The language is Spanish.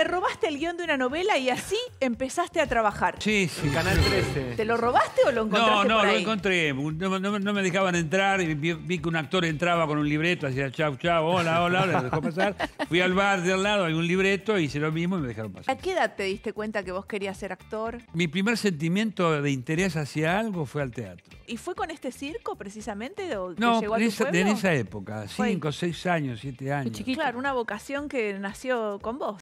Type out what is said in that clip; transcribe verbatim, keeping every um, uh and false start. Te robaste el guión de una novela y así empezaste a trabajar. Sí, sí. El Canal trece. ¿Te lo robaste o lo encontraste por ahí? No, no, lo encontré. No, no, no me dejaban entrar. Y vi, vi que un actor entraba con un libreto, hacía chau, chau, hola, hola, lo dejó pasar. Fui al bar de al lado, hay un libreto, hice lo mismo y me dejaron pasar. ¿A qué edad te diste cuenta que vos querías ser actor? Mi primer sentimiento de interés hacia algo fue al teatro. ¿Y fue con este circo precisamente que no, llegó a tu esa, pueblo? No, en esa época, cinco, seis años, siete años. Claro, una vocación que nació con vos.